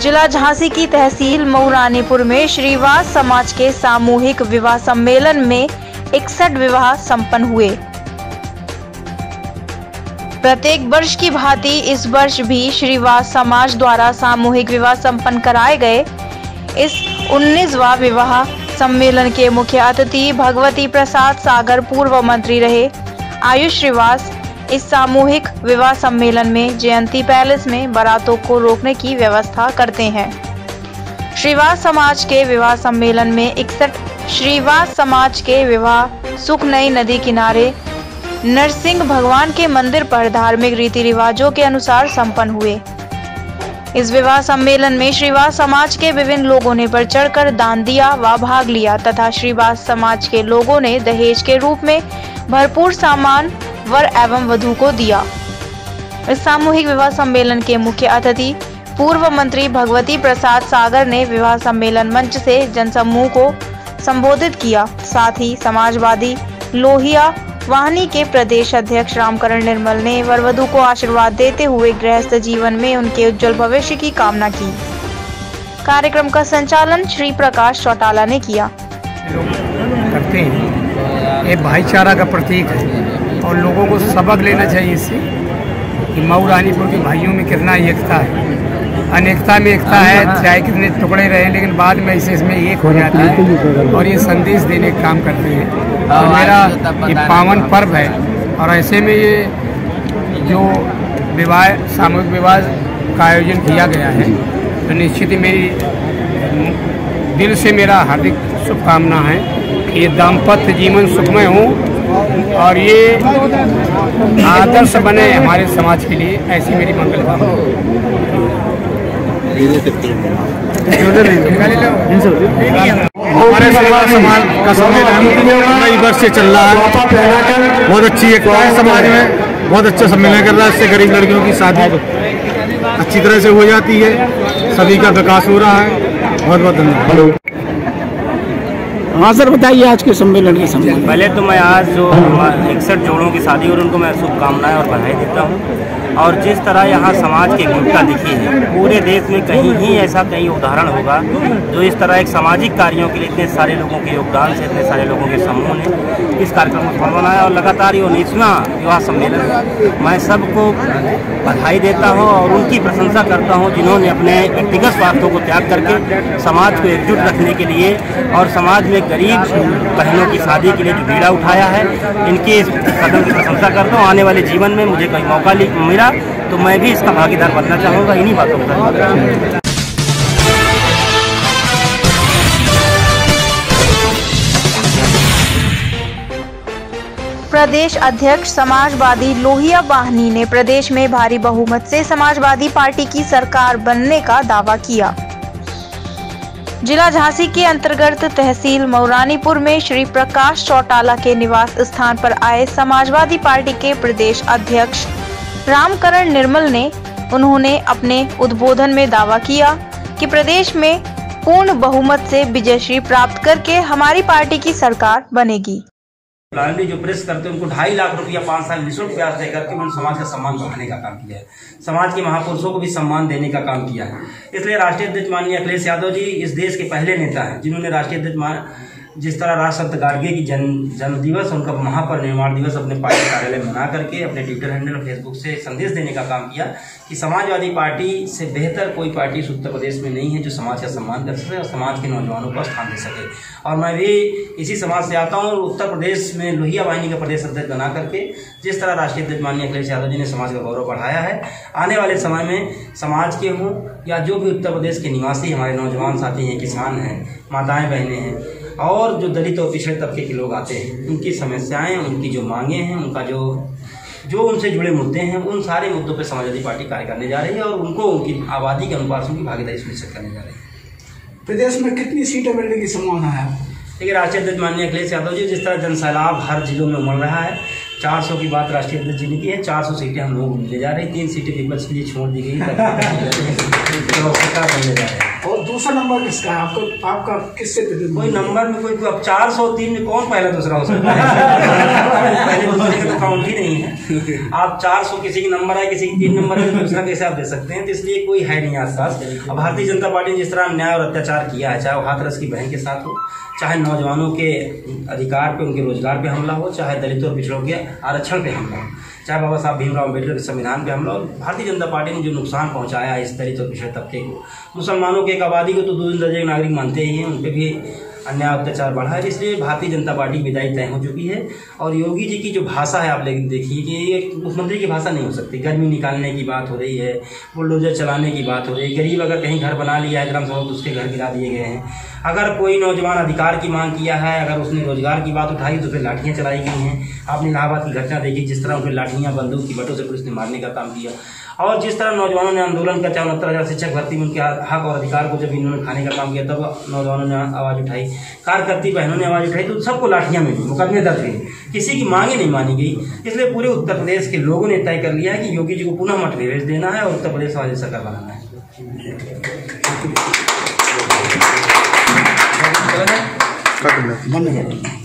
जिला झांसी की तहसील मऊरानीपुर में श्रीवास समाज के सामूहिक विवाह सम्मेलन में 61 विवाह संपन्न हुए। प्रत्येक वर्ष की भांति इस वर्ष भी श्रीवास समाज द्वारा सामूहिक विवाह संपन्न कराए गए। इस 19वां विवाह सम्मेलन के मुख्य अतिथि भगवती प्रसाद सागर पूर्व मंत्री रहे। आयुष श्रीवास इस सामूहिक विवाह सम्मेलन में जयंती पैलेस में बारातों को रोकने की व्यवस्था करते हैं। श्रीवास समाज के विवाह सम्मेलन में 61 श्रीवास समाज के विवाह सुखनई नदी किनारे नरसिंह भगवान के मंदिर पर धार्मिक रीति रिवाजों के अनुसार संपन्न हुए। इस विवाह सम्मेलन में श्रीवास समाज के विभिन्न लोगों ने बढ़ चढ़कर दान दिया व भाग लिया तथा श्रीवास समाज के लोगों ने दहेज के रूप में भरपूर सामान वर एवं वधू को दिया। इस सामूहिक विवाह सम्मेलन के मुख्य अतिथि पूर्व मंत्री भगवती प्रसाद सागर ने विवाह सम्मेलन मंच से जनसमूह को संबोधित किया। साथ ही समाजवादी लोहिया वाहिनी के प्रदेश अध्यक्ष रामकरण निर्मल ने वरवधू को आशीर्वाद देते हुए गृहस्थ जीवन में उनके उज्जवल भविष्य की कामना की। कार्यक्रम का संचालन श्री प्रकाश चौटाला ने किया। करते हैं, ये भाईचारा का प्रतीक है और लोगों को सबक लेना चाहिए इससे कि मऊ रानीपुर के भाइयों में कितना एकता है। अनेकता में एकता है, चाहे कितने टुकड़े रहे लेकिन बाद में इसे इसमें एक हो जाता है और ये संदेश देने का काम करते हैं। और मेरा ये पावन पर्व है और ऐसे में ये जो विवाह सामूहिक विवाह का आयोजन किया गया है तो निश्चित ही मेरी दिल से मेरा हार्दिक शुभकामना है कि ये दाम्पत्य जीवन सुखमय हो और ये आदर्श बने हमारे समाज के लिए, ऐसी मेरी मंगल कामना। हमारे समाज का सम्मेलन कई वर्ष से चल रहा है, बहुत अच्छी एकता है समाज में, बहुत अच्छा सम्मेलन कर रहा है। इससे गरीब लड़कियों की शादी अच्छी तरह से हो जाती है, सभी का विकास हो रहा है। बहुत बहुत धन्यवाद। हाँ सर, बताइए आज के सम्मेलन के संबंध। पहले तो मैं आज जो 61 जोड़ों की शादी और उनको मैं शुभकामनाएं और बधाई देता हूं। और जिस तरह यहाँ समाज की एकता दिखी है, पूरे देश में कहीं ही ऐसा कहीं उदाहरण होगा जो इस तरह एक सामाजिक कार्यों के लिए इतने सारे लोगों के योगदान से, इतने सारे लोगों के समूह ने इस कार्यक्रम को सफल बनाया। और लगातार ये 19वां विवाह सम्मेलन, मैं सबको बधाई देता हूँ और उनकी प्रशंसा करता हूँ जिन्होंने अपने व्यक्तिगत स्वार्थों को त्याग करके समाज को एकजुट रखने के लिए और समाज में गरीब बहनों की शादी के लिए जो बीड़ा उठाया है, इनके इस कदम की प्रशंसा करता हूँ। आने वाले जीवन में मुझे कोई मौका मिला तो मैं भी इसका भागीदार बनना चाहूँगा। इन्हीं बातों को धन्यवाद। प्रदेश अध्यक्ष समाजवादी लोहिया वाहिनी ने प्रदेश में भारी बहुमत से समाजवादी पार्टी की सरकार बनने का दावा किया। जिला झांसी के अंतर्गत तहसील मऊरानीपुर में श्री प्रकाश चौटाला के निवास स्थान पर आए समाजवादी पार्टी के प्रदेश अध्यक्ष रामकरण निर्मल ने उन्होंने अपने उद्बोधन में दावा किया कि प्रदेश में पूर्ण बहुमत से विजयश्री प्राप्त करके हमारी पार्टी की सरकार बनेगी। जो प्रेस करते हैं उनको 2.5 लाख रुपया 5 साल निःशुल्क ब्याज देकर के उन समाज का सम्मान बढ़ाने का काम किया है, समाज के महापुरुषों को भी सम्मान देने का काम किया है। इसलिए राष्ट्रीय अध्यक्ष माननीय अखिलेश यादव जी इस देश के पहले नेता हैं जिन्होंने राष्ट्रीय अध्यक्ष जिस तरह राष्ट्रसंत गार्गे की जन्मदिवस, उनका महापरिनिर्वाण दिवस अपने पार्टी कार्यालय में मना करके अपने ट्विटर हैंडल और फेसबुक से संदेश देने का काम किया कि समाजवादी पार्टी से बेहतर कोई पार्टी इस उत्तर प्रदेश में नहीं है जो समाज का सम्मान कर सके और समाज के नौजवानों को स्थान दे सके। और मैं भी इसी समाज से आता हूँ और उत्तर प्रदेश में लोहिया वाहिनी का प्रदेश अध्यक्ष बना करके जिस तरह राष्ट्रीय अध्यक्ष माननीय अखिलेश यादव जी ने समाज का गौरव बढ़ाया है, आने वाले समय में समाज के हों या जो भी उत्तर प्रदेश के निवासी हमारे नौजवान साथी हैं, किसान हैं, माताएँ बहनें हैं और जो दलित और पिछड़े तबके के लोग आते हैं, उनकी समस्याएं, उनकी जो मांगे हैं, उनका जो उनसे जुड़े मुद्दे हैं, उन सारे मुद्दों पर समाजवादी पार्टी कार्य करने जा रही है और उनको उनकी आबादी के अनुपात से उनकी भागीदारी सुनिश्चित करने जा रही है। प्रदेश में कितनी सीटें मिलने की संभावना है? देखिए, राष्ट्रीय अध्यक्ष माननीय अखिलेश यादव जी जिस तरह जनसैलाब हर जिलों में उमड़ रहा है, 400 की बात राष्ट्रीय अध्यक्ष जी ने की है, 400 सीटें हम लोगों को मिलने जा रही है, 3 सीटें विपक्ष के लिए छोड़ दी गई है। और दूसरा नंबर किसका है? आपका किससे कोई नंबर में कोई 403 में कौन पहला दूसरा हो सकता है? पहले दूसरे का तो काउंट ही नहीं है। आप 400 किसी की नंबर है, किसी की 3 नंबर है, दूसरा कैसे आप दे सकते हैं? तो इसलिए कोई है नहीं आसपास। भारतीय जनता पार्टी ने जिस तरह अन्याय और अत्याचार किया है, चाहे वो हाथरस की बहन के साथ हो, चाहे नौजवानों के अधिकार पे, उनके रोजगार पे हमला हो, चाहे दलितों और पिछड़ों के आरक्षण पे हमला हो, चाहे बाबा साहब भीमराव अम्बेडकर के संविधान पे हमला हो, भारतीय जनता पार्टी ने जो नुकसान पहुंचाया इस दलित और पिछड़े तबके को, मुसलमानों के एक आबादी को तो दूसरे दर्जे के नागरिक मानते ही हैं, उन पर भी अन्याय अत्याचार बढ़ा है। इसलिए भारतीय जनता पार्टी की विदाई तय हो चुकी है। और योगी जी की जो भाषा है, आप लेकिन देखिए कि ये मुख्यमंत्री की भाषा नहीं हो सकती। गर्मी निकालने की बात हो रही है, बुलडोजर चलाने की बात हो रही है, गरीब अगर कहीं घर बना लिया है ग्राम सभा तो उसके घर गिरा दिए गए हैं, अगर कोई नौजवान अधिकार की मांग किया है, अगर उसने रोजगार की बात उठाई तो फिर लाठियाँ चलाई गई हैं। आपने इलाहाबाद की घटना देखी, जिस तरह उनके लाठियाँ बंदूक की बटों से पुलिस ने मारने का काम किया। और जिस तरह नौजवानों ने आंदोलन का 74,000 शिक्षक भर्ती में उनके हक और अधिकार को जब इन्होंने खाने का काम किया, तब नौजवानों ने आवाज़ उठाई, कार्यकर्ती बहनों ने आवाज़ उठाई, तो सबको लाठियां मिली, मुकदमे दर्ज हुए, किसी की मांगे नहीं मानी गई। इसलिए पूरे उत्तर प्रदेश के लोगों ने तय कर लिया है कि योगी जी को पुनः मठभेज देना है और उत्तर प्रदेश वाली सरकार बनाना है।